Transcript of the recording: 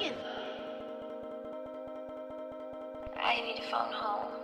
Logan! I need to phone home.